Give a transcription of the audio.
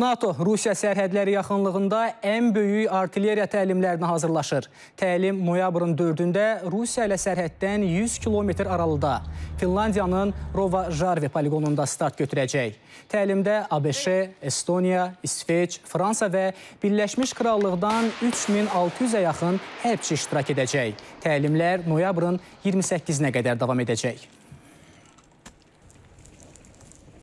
NATO Rusiya sərhədləri yaxınlığında ən böyük artilleriya təlimlərinə hazırlaşır. Təlim noyabrın 4-də Rusiya ilə sərhəddən 100 kilometr aralıda Finlandiyanın Rova-Jarvi poligonunda start götürəcək. Təlimdə ABŞ, Estonya, İsveç, Fransa və Birleşmiş Krallıqdan 3600-ə yaxın hərbçi iştirak edəcək. Təlimlər noyabrın 28-nə qədər davam edəcək.